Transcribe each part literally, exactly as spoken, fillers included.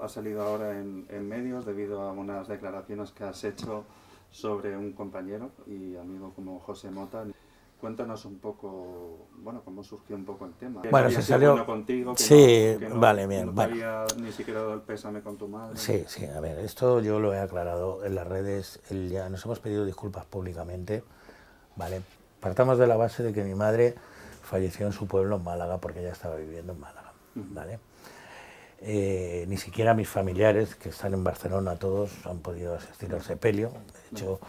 Ha salido ahora en, en medios debido a unas declaraciones que has hecho sobre un compañero y amigo como José Mota. Cuéntanos un poco, bueno, cómo surgió un poco el tema. Bueno, se salió... Bueno contigo, que sí, no, que no, vale, bien. No te había vale. Ni siquiera dado el pésame con tu madre. Sí, sí, a ver, esto yo lo he aclarado en las redes, el, ya nos hemos pedido disculpas públicamente, ¿vale? Partamos de la base de que mi madre falleció en su pueblo, en Málaga, porque ella estaba viviendo en Málaga, ¿vale? Mm. Eh, ni siquiera mis familiares, que están en Barcelona todos, han podido asistir al sepelio. De hecho,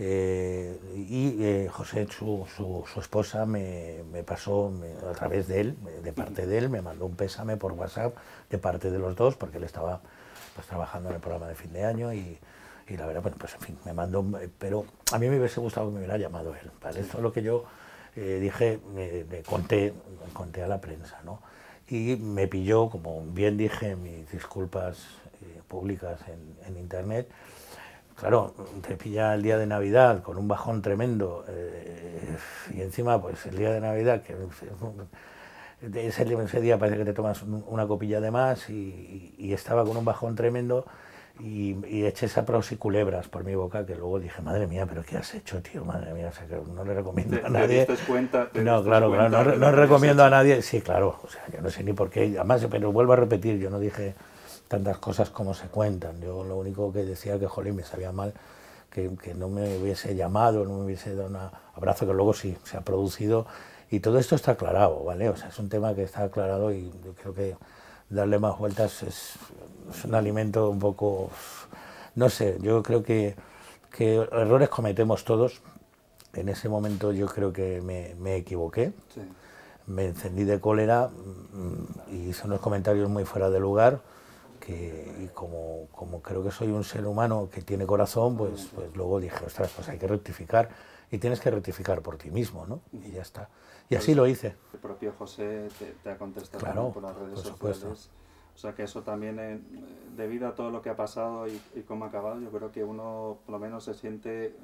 eh, y eh, José, su, su, su esposa, me, me pasó me, a través de él, de parte de él, me mandó un pésame por WhatsApp de parte de los dos, porque él estaba pues, trabajando en el programa de fin de año y, y la verdad, bueno, pues en fin, me mandó... Pero a mí me hubiese gustado que me hubiera llamado él, ¿vale? Eso es lo que yo eh, dije, eh, le conté, le conté a la prensa, ¿no? Y me pilló, como bien dije, mis disculpas eh, públicas en, en internet. Claro, te pilla el día de Navidad con un bajón tremendo eh, y encima pues el día de Navidad, que ese, ese día parece que te tomas una copilla de más y, y estaba con un bajón tremendo y, y eché sapros y culebras por mi boca, que luego dije, madre mía, pero ¿qué has hecho, tío? Madre mía, o sea, que no le recomiendo a nadie. ¿Te diste cuenta? ¿Te no, claro, cuenta claro, no, no recomiendo a nadie. Sí, claro, o sea, yo no sé ni por qué. Además, pero vuelvo a repetir, yo no dije tantas cosas como se cuentan. Yo lo único que decía que, jolín, me sabía mal que, que no me hubiese llamado, no me hubiese dado un abrazo, que luego sí se ha producido. Y todo esto está aclarado, ¿vale? O sea, es un tema que está aclarado y yo creo que darle más vueltas es, es un alimento un poco... No sé, yo creo que, que errores cometemos todos. En ese momento yo creo que me, me equivoqué, sí. Me encendí de cólera y hice unos comentarios muy fuera de lugar, que y como, como creo que soy un ser humano que tiene corazón, pues, pues luego dije, ostras, pues hay que rectificar. Y tienes que rectificar por ti mismo, ¿no? Y ya está. Y así lo hice. El propio José te, te ha contestado claro, por las redes por sociales. Supuesto. O sea que eso también, eh, debido a todo lo que ha pasado y, y cómo ha acabado, yo creo que uno por lo menos se siente,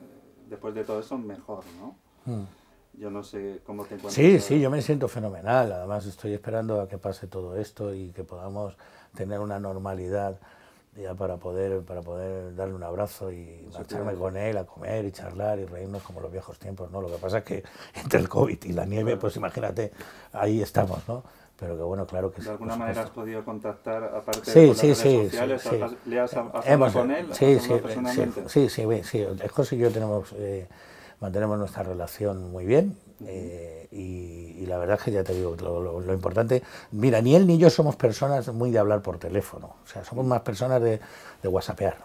después de todo eso, mejor, ¿no? Mm. Yo no sé cómo te encuentras. Sí, sí, yo me siento fenomenal. Además estoy esperando a que pase todo esto y que podamos tener una normalidad ya para poder, para poder darle un abrazo y marcharme con él a comer y charlar y reírnos como los viejos tiempos, ¿no? Lo que pasa es que entre el COVID y la nieve, pues imagínate, ahí estamos, ¿no? Pero que bueno, claro que sí. ¿De alguna manera has podido contactar, aparte de las redes sociales, le has hablado con él? Sí, sí, sí, sí, sí. José y yo tenemos, eh, mantenemos nuestra relación muy bien. Eh, y, y la verdad es que ya te digo lo, lo, lo importante, mira, ni él ni yo somos personas muy de hablar por teléfono, o sea, somos más personas de, de whatsappear,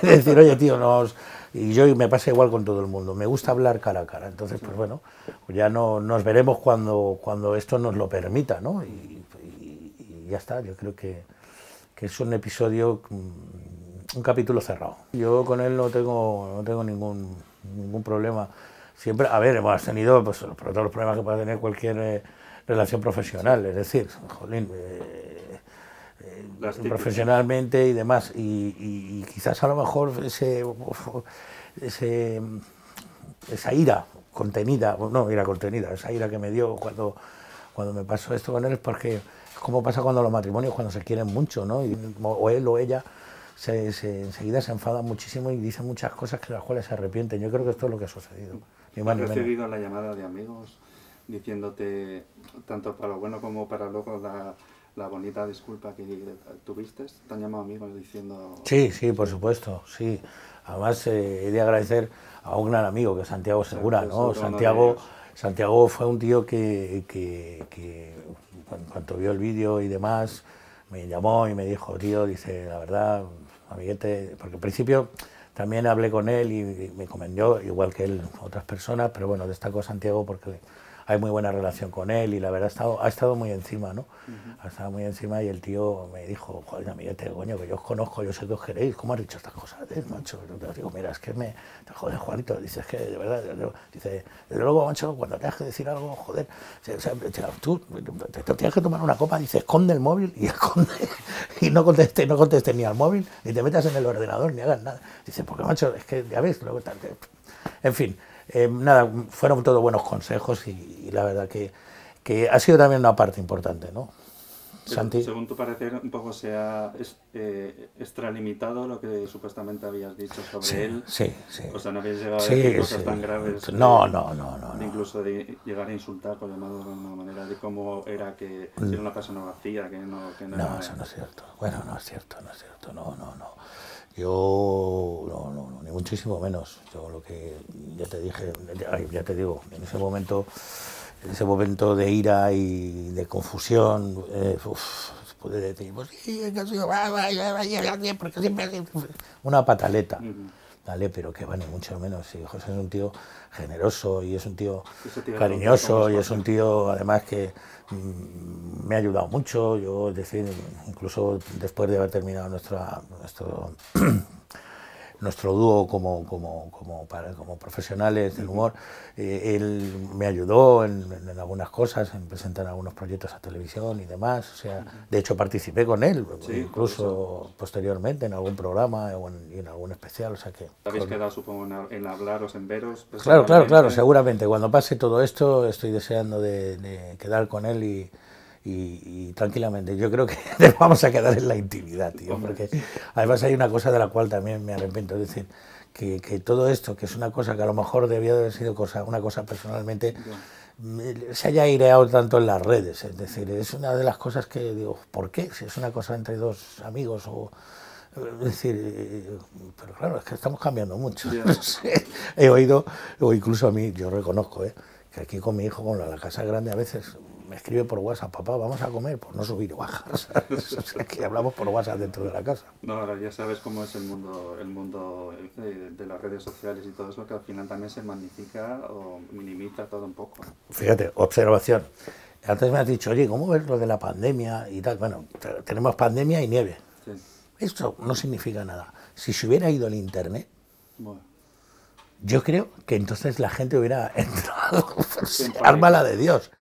de decir, oye tío, nos... y yo me pasa igual con todo el mundo, me gusta hablar cara a cara, entonces pues bueno, ya no, nos veremos cuando, cuando esto nos lo permita, ¿no? Y, y, y ya está, yo creo que, que es un episodio, un capítulo cerrado. Yo con él no tengo, no tengo ningún, ningún problema. Siempre, a ver, hemos tenido pues, todos los problemas que pueda tener cualquier eh, relación profesional, es decir, jolín, eh, eh, profesionalmente y demás, y, y, y quizás a lo mejor ese, ese, esa ira contenida, no ira contenida, esa ira que me dio cuando, cuando me pasó esto con él es porque es como pasa cuando los matrimonios, cuando se quieren mucho, ¿no? Y, o él o ella... Se, se, enseguida se enfada muchísimo y dice muchas cosas que las cuales se arrepienten. Yo creo que esto es lo que ha sucedido. Ni más ni menos. ¿Has recibido la llamada de amigos diciéndote, tanto para lo bueno como para luego la, la bonita disculpa que tuviste? ¿Te han llamado amigos diciendo...? Sí, sí, por supuesto, sí. Además, eh, he de agradecer a un gran amigo, que es Santiago Segura, ¿no? Santiago, Santiago fue un tío que, que, que en cuanto vio el vídeo y demás, me llamó y me dijo, tío, dice, la verdad... amiguete, porque al principio también hablé con él y me encomendó, igual que él, otras personas, pero bueno, destacó Santiago porque hay muy buena relación con él y la verdad ha estado, ha estado muy encima, ¿no? Uh-huh. Ha estado muy encima y el tío me dijo, joder, amiguete, coño, que yo os conozco, yo sé que os queréis, ¿cómo has dicho estas cosas, ¿eh, macho? Y yo digo, mira, es que me... Joder, Juanito, dices que de verdad, dice, desde luego, macho, cuando tengas que decir algo, joder, o sea, tú te, te tienes que tomar una copa, dice, esconde el móvil y esconde... y no contestes no conteste ni al móvil, ni te metas en el ordenador, ni hagas nada. Dice, porque macho, es que ya ves, luego... En fin, eh, nada, fueron todos buenos consejos y, y la verdad que, que ha sido también una parte importante, ¿no? Santi. Según tu parecer, un poco se ha eh, extralimitado lo que supuestamente habías dicho sobre sí, él. Sí, sí. O sea, no habías llegado sí, a decir cosas sí. tan graves. No, de, no, no, no. De incluso de llegar a insultar, por llamarlo de alguna manera, de cómo era que mm. era una persona vacía, que no... Que no, no era... eso no es cierto. Bueno, no es cierto, no es cierto. No, no, no. Yo, no, no, no, ni muchísimo menos. Yo lo que ya te dije, ya te digo, en ese momento... ese momento de ira y de confusión, eh, uf, puede decir, pues sí, porque siempre una pataleta, ¿vale? Pero que vale, mucho menos. Sí, José es un tío generoso y es un tío, tío cariñoso y es un tío, además, que mm, me ha ayudado mucho. Yo, es decir, incluso después de haber terminado nuestra, nuestro... nuestro dúo como, como, como, para, como profesionales del humor, eh, él me ayudó en, en algunas cosas, en presentar algunos proyectos a televisión y demás, o sea, de hecho participé con él, sí, incluso posteriormente en algún programa o en, en algún especial, o sea que... ¿Habéis con... quedado, supongo, en hablaros, en veros? Claro, claro, claro, seguramente, cuando pase todo esto estoy deseando de, de quedar con él y... Y, y tranquilamente, yo creo que vamos a quedar en la intimidad, tío, porque además hay una cosa de la cual también me arrepiento, es decir, que, que todo esto, que es una cosa que a lo mejor debía de haber sido cosa, una cosa personalmente, me, se haya aireado tanto en las redes, es decir, es una de las cosas que digo, ¿por qué? Si es una cosa entre dos amigos o... Es decir, pero claro, es que estamos cambiando mucho, yeah. No sé, he oído, o incluso a mí, yo reconozco, ¿eh? Que aquí con mi hijo, con la, la casa grande a veces... me escribe por WhatsApp, papá, vamos a comer, por no subir WhatsApp, ¿sabes? O sea, que hablamos por WhatsApp dentro de la casa. No, ahora ya sabes cómo es el mundo, el mundo eh, de las redes sociales y todo eso, que al final también se magnifica o minimiza todo un poco. Fíjate, observación. Antes me has dicho, oye, ¿cómo ves lo de la pandemia y tal? Bueno, tenemos pandemia y nieve. Sí. Esto no significa nada. Si se hubiera ido el internet... Bueno. Yo creo que entonces la gente hubiera entrado, ármala de Dios.